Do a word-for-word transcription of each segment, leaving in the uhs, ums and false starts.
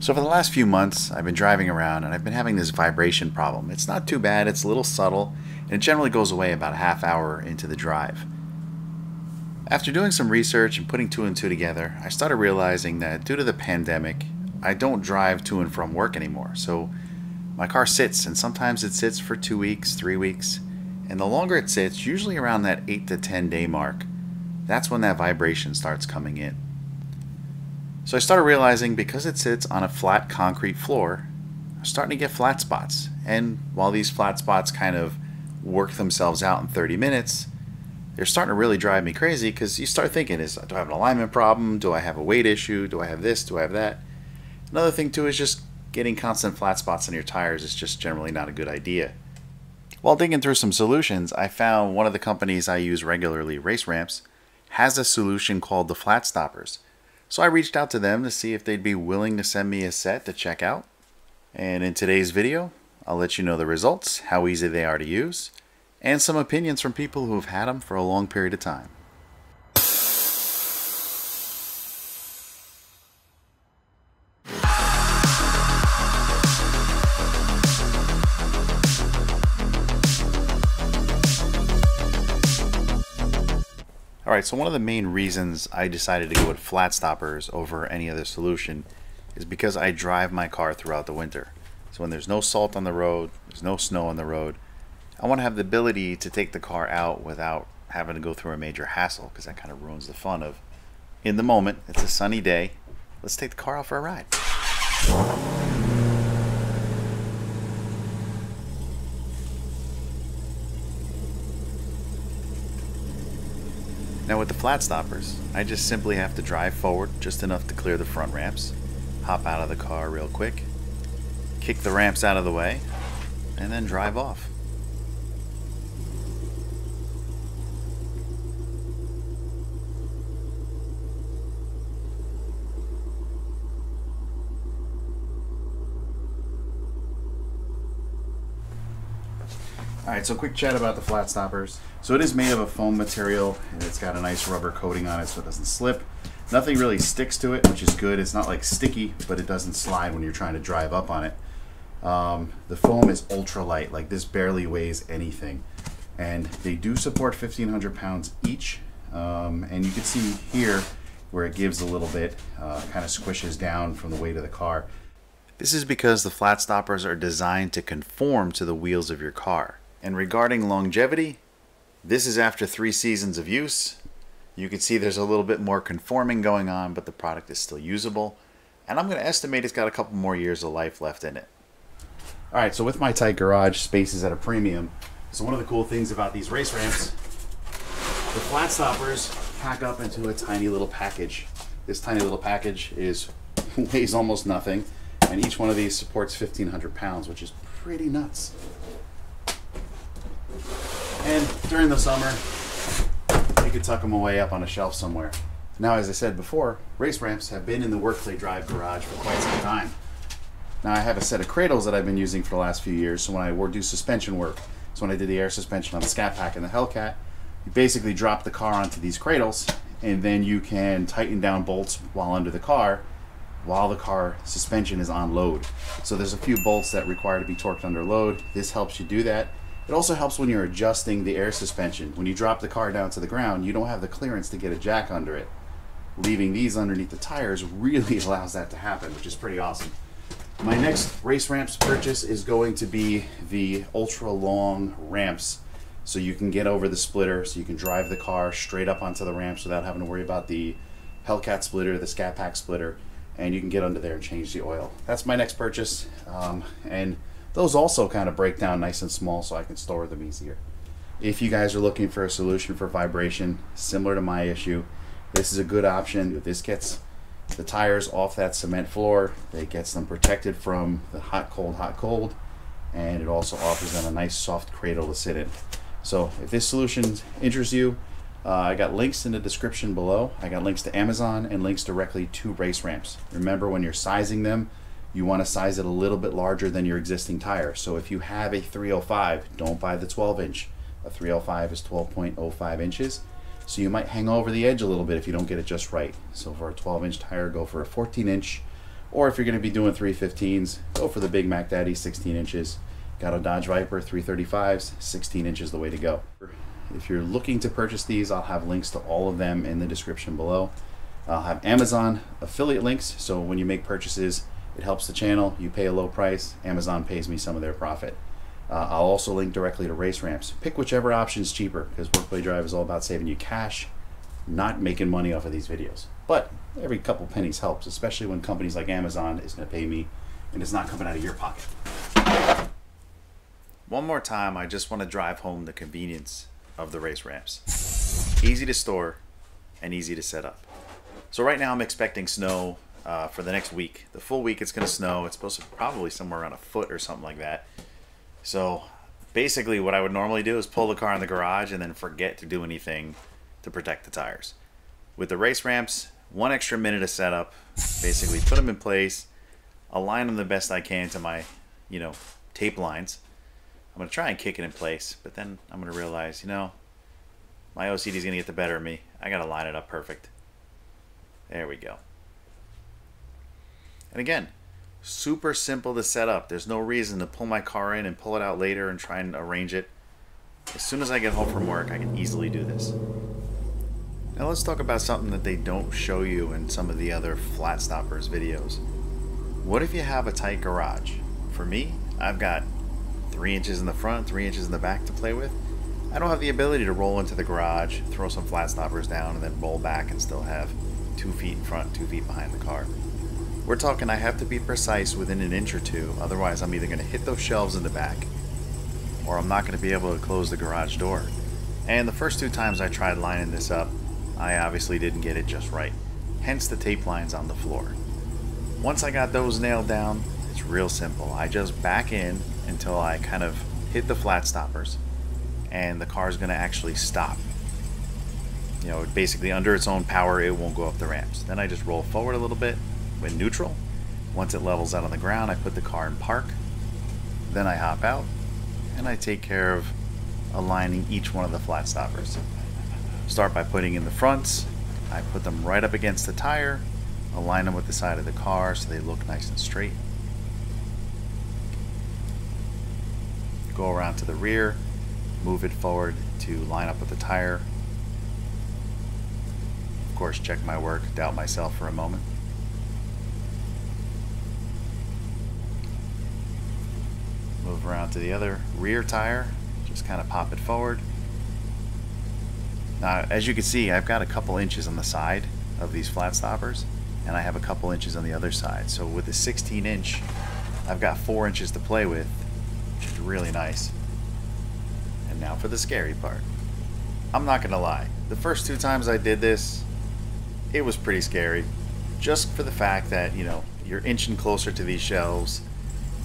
So for the last few months, I've been driving around and I've been having this vibration problem. It's not too bad, it's a little subtle, and it generally goes away about a half hour into the drive. After doing some research and putting two and two together, I started realizing that due to the pandemic, I don't drive to and from work anymore. So my car sits, and sometimes it sits for two weeks, three weeks, and the longer it sits, usually around that eight to ten day mark, that's when that vibration starts coming in. So I started realizing because it sits on a flat concrete floor, I'm starting to get flat spots. And while these flat spots kind of work themselves out in thirty minutes, they're starting to really drive me crazy because you start thinking, is, do I have an alignment problem? Do I have a weight issue? Do I have this? Do I have that? Another thing too is just getting constant flat spots on your tires is just generally not a good idea. While digging through some solutions, I found one of the companies I use regularly, Race Ramps, has a solution called the FlatStoppers. So I reached out to them to see if they'd be willing to send me a set to check out. And in today's video, I'll let you know the results, how easy they are to use, and some opinions from people who've had them for a long period of time. Alright, so one of the main reasons I decided to go with FlatStoppers over any other solution is because I drive my car throughout the winter. So when there's no salt on the road, there's no snow on the road, I want to have the ability to take the car out without having to go through a major hassle, because that kind of ruins the fun of, in the moment, it's a sunny day, let's take the car out for a ride. Now with the FlatStoppers, I just simply have to drive forward just enough to clear the front ramps, hop out of the car real quick, kick the ramps out of the way, and then drive off. Alright, so quick chat about the FlatStoppers. So it is made of a foam material and it's got a nice rubber coating on it so it doesn't slip. Nothing really sticks to it, which is good. It's not like sticky, but it doesn't slide when you're trying to drive up on it. Um, the foam is ultra light, like this barely weighs anything. And they do support fifteen hundred pounds each. Um, and you can see here where it gives a little bit, uh, kind of squishes down from the weight of the car. This is because the FlatStoppers are designed to conform to the wheels of your car. And regarding longevity, this is after three seasons of use. You can see there's a little bit more conforming going on, but the product is still usable. And I'm going to estimate it's got a couple more years of life left in it. All right, so with my tight garage, space is at a premium. So one of the cool things about these Race Ramps, the FlatStoppers pack up into a tiny little package. This tiny little package is weighs almost nothing, and each one of these supports fifteen hundred pounds, which is pretty nuts. And during the summer, you could tuck them away up on a shelf somewhere. Now, as I said before, Race Ramps have been in the Work Play Drive garage for quite some time. Now, I have a set of cradles that I've been using for the last few years. So when I do suspension work, so when I did the air suspension on the Scat Pack and the Hellcat, you basically drop the car onto these cradles, and then you can tighten down bolts while under the car, while the car suspension is on load. So there's a few bolts that require to be torqued under load. This helps you do that. It also helps when you're adjusting the air suspension. When you drop the car down to the ground, you don't have the clearance to get a jack under it. Leaving these underneath the tires really allows that to happen, which is pretty awesome. My next Race Ramps purchase is going to be the ultra long ramps. So you can get over the splitter, so you can drive the car straight up onto the ramps without having to worry about the Hellcat splitter, the Scat Pack splitter, and you can get under there and change the oil. That's my next purchase. Um, and Those also kind of break down nice and small so I can store them easier. If you guys are looking for a solution for vibration similar to my issue, this is a good option. This gets the tires off that cement floor. It gets them protected from the hot, cold, hot, cold. And it also offers them a nice soft cradle to sit in. So if this solution interests you, uh, I got links in the description below. I got links to Amazon and links directly to Race Ramps. Remember, when you're sizing them, you want to size it a little bit larger than your existing tire. So if you have a three oh five, don't buy the twelve inch. A three oh five is twelve point oh five inches. So you might hang over the edge a little bit if you don't get it just right. So for a twelve inch tire, go for a fourteen inch Or if you're going to be doing three fifteens, go for the Big Mac Daddy, sixteen inches. Got a Dodge Viper, three thirty-fives, sixteen inches the way to go. If you're looking to purchase these, I'll have links to all of them in the description below. I'll have Amazon affiliate links, so when you make purchases, it helps the channel. You pay a low price, Amazon pays me some of their profit. Uh, I'll also link directly to Race Ramps. Pick whichever option is cheaper, because Work Play Drive is all about saving you cash, not making money off of these videos. But every couple pennies helps, especially when companies like Amazon is going to pay me and it's not coming out of your pocket. One more time, I just want to drive home the convenience of the Race Ramps. Easy to store and easy to set up. So right now I'm expecting snow uh, for the next week. The full week it's going to snow. It's supposed to probably somewhere around a foot or something like that. So basically what I would normally do is pull the car in the garage and then forget to do anything to protect the tires. With the Race Ramps, one extra minute of setup, basically put them in place, align them the best I can to my, you know, tape lines. I'm going to try and kick it in place, but then I'm going to realize, you know, my O C D is going to get the better of me. I got to line it up perfect. There we go. And again, super simple to set up. There's no reason to pull my car in and pull it out later and try and arrange it. As soon as I get home from work, I can easily do this. Now let's talk about something that they don't show you in some of the other FlatStoppers videos. What if you have a tight garage? For me, I've got three inches in the front, three inches in the back to play with. I don't have the ability to roll into the garage, throw some FlatStoppers down, and then roll back and still have two feet in front, two feet behind the car. We're talking I have to be precise within an inch or two, otherwise I'm either going to hit those shelves in the back or I'm not going to be able to close the garage door. And the first two times I tried lining this up, I obviously didn't get it just right, hence the tape lines on the floor. Once I got those nailed down, it's real simple. I just back in until I kind of hit the FlatStoppers and the car is going to actually stop. You know, basically under its own power, it won't go up the ramps. Then I just roll forward a little bit in neutral. Once it levels out on the ground, I put the car in park. Then I hop out and I take care of aligning each one of the FlatStoppers. Start by putting in the fronts. I put them right up against the tire, align them with the side of the car so they look nice and straight. Go around to the rear, move it forward to line up with the tire. Of course, check my work, doubt myself for a moment. Move around to the other rear tire, just kind of pop it forward. Now, as you can see, I've got a couple inches on the side of these FlatStoppers, and I have a couple inches on the other side. So with a sixteen inch, I've got four inches to play with, which is really nice. And now for the scary part. I'm not gonna lie, the first two times I did this, it was pretty scary, just for the fact that, you know, you're inching closer to these shelves.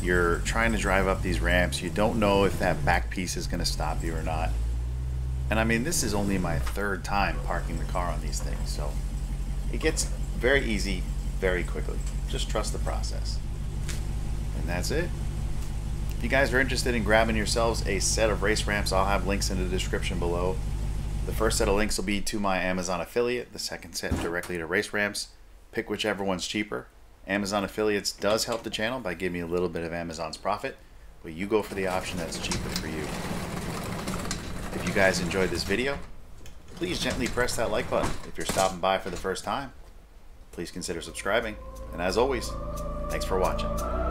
You're trying to drive up these ramps. You don't know if that back piece is going to stop you or not. And I mean, this is only my third time parking the car on these things. So it gets very easy, very quickly. Just trust the process. And that's it. If you guys are interested in grabbing yourselves a set of Race Ramps, I'll have links in the description below. The first set of links will be to my Amazon affiliate. The second set directly to Race Ramps. Pick whichever one's cheaper. Amazon affiliates does help the channel by giving me a little bit of Amazon's profit, but you go for the option that's cheaper for you. If you guys enjoyed this video, please gently press that like button. If you're stopping by for the first time, please consider subscribing. And as always, thanks for watching.